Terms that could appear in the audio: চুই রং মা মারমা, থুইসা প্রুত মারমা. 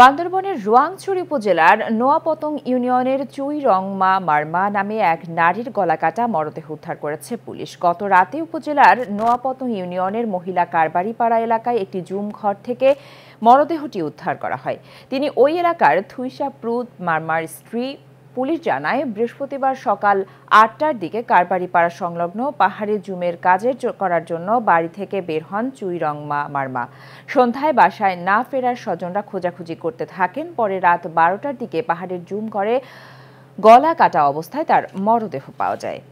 বান্দরবনের রোয়াংছড়ি উপজেলার নোয়াপতং ইউনিয়নের চুই রং মা মারমা নামে এক নারীর গলাকাটা মরদেহ উদ্ধার করেছে পুলিশ। গত রাতে উপজেলার নোয়াপতং ইউনিয়নের মহিলা কারবারিপাড়া এলাকায় একটি জুম ঘর থেকে মরদেহটি উদ্ধার করা হয়। তিনি ওই এলাকার থুইসা প্রুত মারমার স্ত্রী। পুলিশ জানায়, বৃহস্পতিবার সকাল ৮টার দিকে কারবারিপাড়া সংলগ্ন পাহাড়ে জুমের কাজ করার জন্য বাড়ি থেকে বের হন চুই রং মা মারমা। সন্ধ্যায় বাসায় না ফেরার স্বজনরা খোঁজাখুঁজি করতে থাকেন। পরে রাত ১২টার দিকে পাহাড়ের জুম করে গলা কাটা অবস্থায় তার মরদেহ পাওয়া যায়।